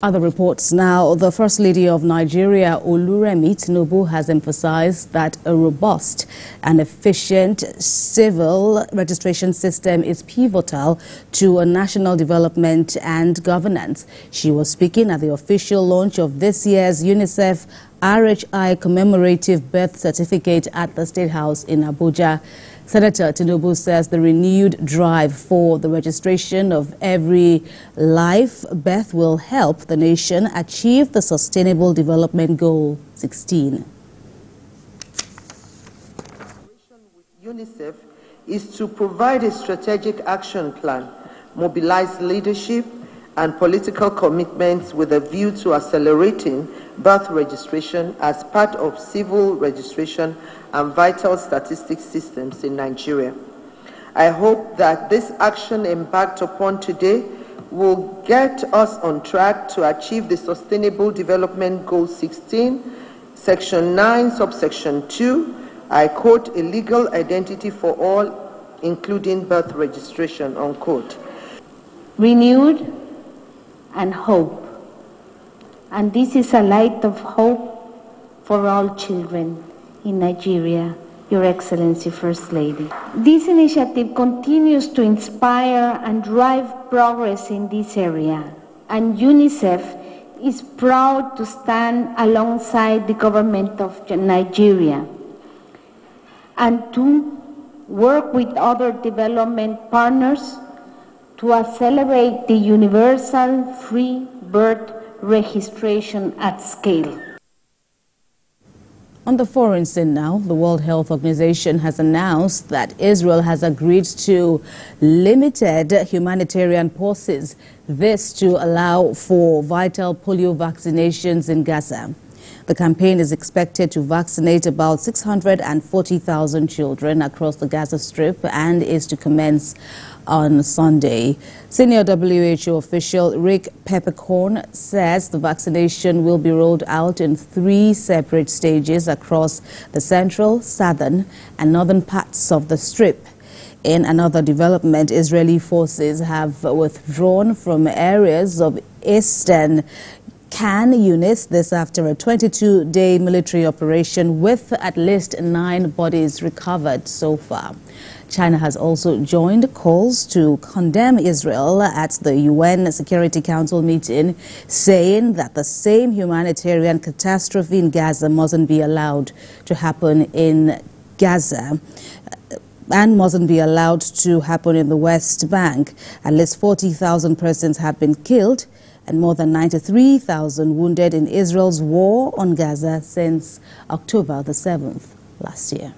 Other reports now. The First Lady of Nigeria, Oluremi Tinubu, has emphasized that a robust and efficient civil registration system is pivotal to a national development and governance. She was speaking at the official launch of this year's UNICEF RHI commemorative birth certificate at the State House in Abuja. Senator Tinubu says the renewed drive for the registration of every life birth will help the nation achieve the Sustainable Development Goal 16. With UNICEF is to provide a strategic action plan, mobilize leadership and political commitments with a view to accelerating birth registration as part of civil registration and vital statistics systems in Nigeria. I hope that this action embarked upon today will get us on track to achieve the Sustainable Development Goal 16, Section 9, Subsection 2, I quote, a legal identity for all, including birth registration, unquote. Renewed and hope. And this is a light of hope for all children in Nigeria, Your Excellency First Lady. This initiative continues to inspire and drive progress in this area, and UNICEF is proud to stand alongside the government of Nigeria and to work with other development partners to accelerate the universal free birth registration at scale. On the foreign scene now, the World Health Organization has announced that Israel has agreed to limited humanitarian pauses, this to allow for vital polio vaccinations in Gaza. The campaign is expected to vaccinate about 640,000 children across the Gaza Strip and is to commence on Sunday. Senior WHO official Rick Peppercorn says the vaccination will be rolled out in 3 separate stages across the central, southern and northern parts of the Strip. In another development, Israeli forces have withdrawn from areas of eastern Khan Yunis, this after a 22-day military operation with at least 9 bodies recovered so far. China has also joined calls to condemn Israel at the UN Security Council meeting, saying that the same humanitarian catastrophe in Gaza mustn't be allowed to happen in Gaza and mustn't be allowed to happen in the West Bank. At least 40,000 persons have been killed and more than 93,000 wounded in Israel's war on Gaza since October the 7th last year.